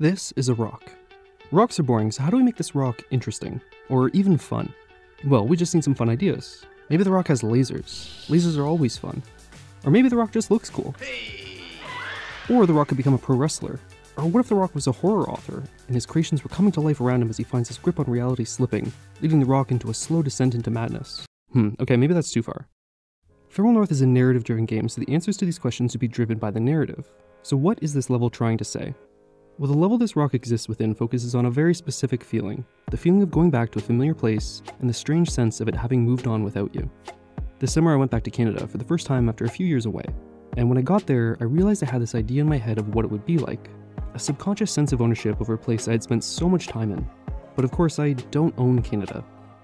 This is a rock. Rocks are boring, so how do we make this rock interesting? Or even fun? Well, we just need some fun ideas. Maybe the rock has lasers. Lasers are always fun. Or maybe the rock just looks cool. Or the rock could become a pro wrestler. Or what if the rock was a horror author, and his creations were coming to life around him as he finds his grip on reality slipping, leading the rock into a slow descent into madness? Okay, maybe that's too far. Farewell North is a narrative-driven game, so the answers to these questions would be driven by the narrative. So what is this level trying to say? Well, the level this rock exists within focuses on a very specific feeling, the feeling of going back to a familiar place and the strange sense of it having moved on without you. This summer I went back to Canada for the first time after a few years away, and when I got there, I realized I had this idea in my head of what it would be like, a subconscious sense of ownership over a place I had spent so much time in. But of course I don't own Canada,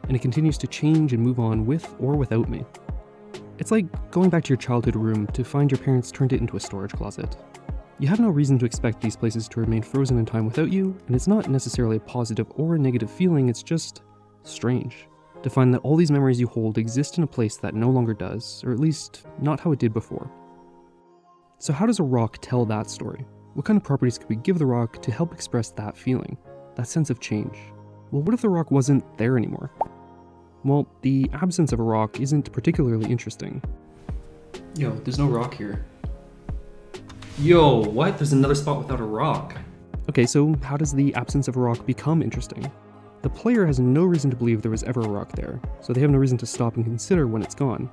and it continues to change and move on with or without me. It's like going back to your childhood room to find your parents turned it into a storage closet. You have no reason to expect these places to remain frozen in time without you, and it's not necessarily a positive or a negative feeling, it's just strange. To find that all these memories you hold exist in a place that no longer does, or at least not how it did before. So how does a rock tell that story? What kind of properties could we give the rock to help express that feeling, that sense of change? Well, what if the rock wasn't there anymore? Well, the absence of a rock isn't particularly interesting. Yo, there's no rock here. Yo, what? There's another spot without a rock. Okay, so how does the absence of a rock become interesting? The player has no reason to believe there was ever a rock there, so they have no reason to stop and consider when it's gone.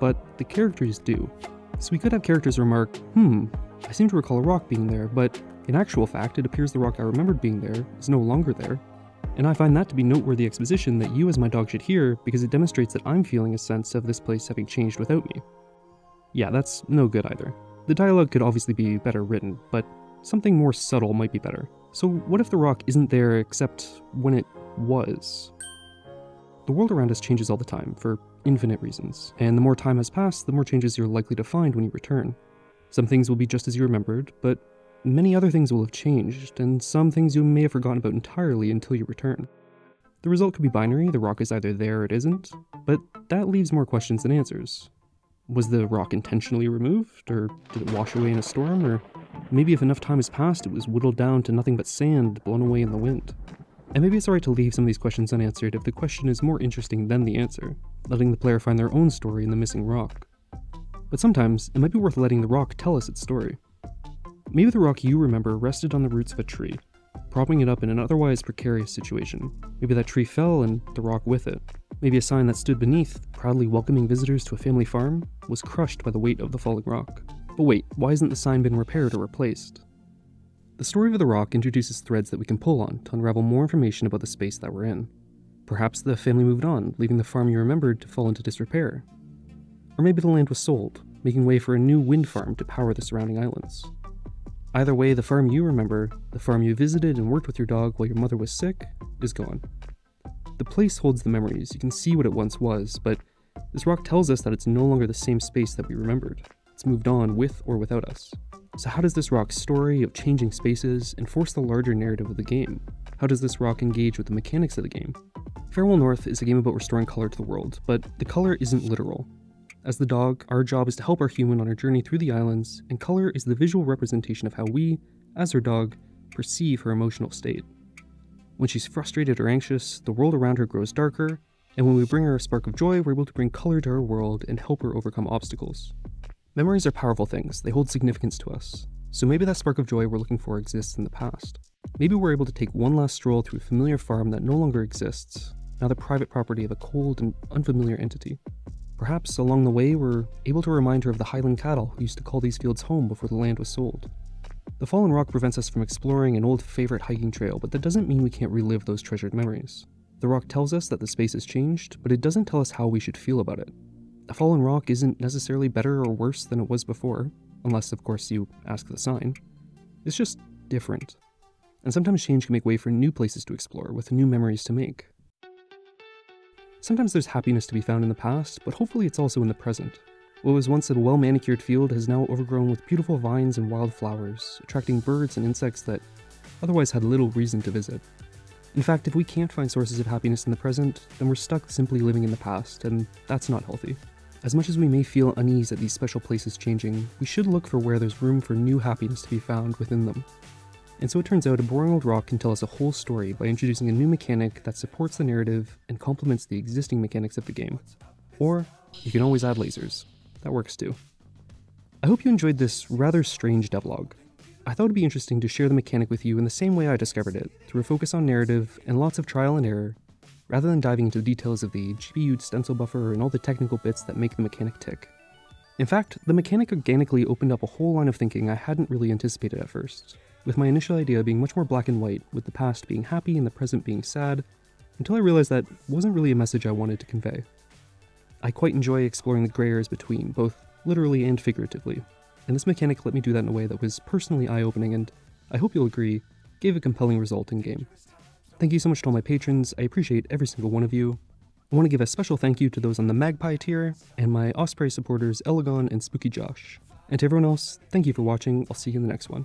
But the characters do. So we could have characters remark, I seem to recall a rock being there, but in actual fact, it appears the rock I remembered being there is no longer there. And I find that to be noteworthy exposition that you as my dog should hear because it demonstrates that I'm feeling a sense of this place having changed without me. Yeah, that's no good either. The dialogue could obviously be better written, but something more subtle might be better. So what if the rock isn't there except when it was? The world around us changes all the time, for infinite reasons, and the more time has passed, the more changes you're likely to find when you return. Some things will be just as you remembered, but many other things will have changed, and some things you may have forgotten about entirely until you return. The result could be binary, the rock is either there or it isn't, but that leaves more questions than answers. Was the rock intentionally removed, or did it wash away in a storm, or maybe if enough time has passed it was whittled down to nothing but sand blown away in the wind? And maybe it's alright to leave some of these questions unanswered if the question is more interesting than the answer, letting the player find their own story in the missing rock. But sometimes, it might be worth letting the rock tell us its story. Maybe the rock you remember rested on the roots of a tree, propping it up in an otherwise precarious situation. Maybe that tree fell and the rock with it. Maybe a sign that stood beneath, proudly welcoming visitors to a family farm, was crushed by the weight of the falling rock. But wait, why hasn't the sign been repaired or replaced? The story of the rock introduces threads that we can pull on to unravel more information about the space that we're in. Perhaps the family moved on, leaving the farm you remembered to fall into disrepair. Or maybe the land was sold, making way for a new wind farm to power the surrounding islands. Either way, the farm you remember, the farm you visited and worked with your dog while your mother was sick, is gone. The place holds the memories, you can see what it once was, but this rock tells us that it's no longer the same space that we remembered. It's moved on with or without us. So how does this rock's story of changing spaces enforce the larger narrative of the game? How does this rock engage with the mechanics of the game? Farewell North is a game about restoring color to the world, but the color isn't literal. As the dog, our job is to help our human on our journey through the islands, and color is the visual representation of how we, as her dog, perceive her emotional state. When she's frustrated or anxious, the world around her grows darker, and when we bring her a spark of joy, we're able to bring color to her world and help her overcome obstacles. Memories are powerful things, they hold significance to us. So maybe that spark of joy we're looking for exists in the past. Maybe we're able to take one last stroll through a familiar farm that no longer exists, now the private property of a cold and unfamiliar entity. Perhaps along the way we're able to remind her of the Highland cattle who used to call these fields home before the land was sold. The fallen rock prevents us from exploring an old favorite hiking trail, but that doesn't mean we can't relive those treasured memories. The rock tells us that the space has changed, but it doesn't tell us how we should feel about it. A fallen rock isn't necessarily better or worse than it was before, unless of course you ask the sign. It's just different. And sometimes change can make way for new places to explore, with new memories to make. Sometimes there's happiness to be found in the past, but hopefully it's also in the present. What was once a well-manicured field has now overgrown with beautiful vines and wildflowers, attracting birds and insects that otherwise had little reason to visit. In fact, if we can't find sources of happiness in the present, then we're stuck simply living in the past, and that's not healthy. As much as we may feel unease at these special places changing, we should look for where there's room for new happiness to be found within them. And so it turns out a boring old rock can tell us a whole story by introducing a new mechanic that supports the narrative and complements the existing mechanics of the game. Or you can always add lasers. That works too. I hope you enjoyed this rather strange devlog. I thought it'd be interesting to share the mechanic with you in the same way I discovered it, through a focus on narrative and lots of trial and error, rather than diving into the details of the GPU'd stencil buffer and all the technical bits that make the mechanic tick. In fact, the mechanic organically opened up a whole line of thinking I hadn't really anticipated at first, with my initial idea being much more black and white, with the past being happy and the present being sad, until I realized that wasn't really a message I wanted to convey. I quite enjoy exploring the grey areas between, both literally and figuratively, and this mechanic let me do that in a way that was personally eye-opening and, I hope you'll agree, gave a compelling result in-game. Thank you so much to all my patrons, I appreciate every single one of you. I want to give a special thank you to those on the Magpie tier, and my Osprey supporters Elagon and Spooky Josh. And to everyone else, thank you for watching, I'll see you in the next one.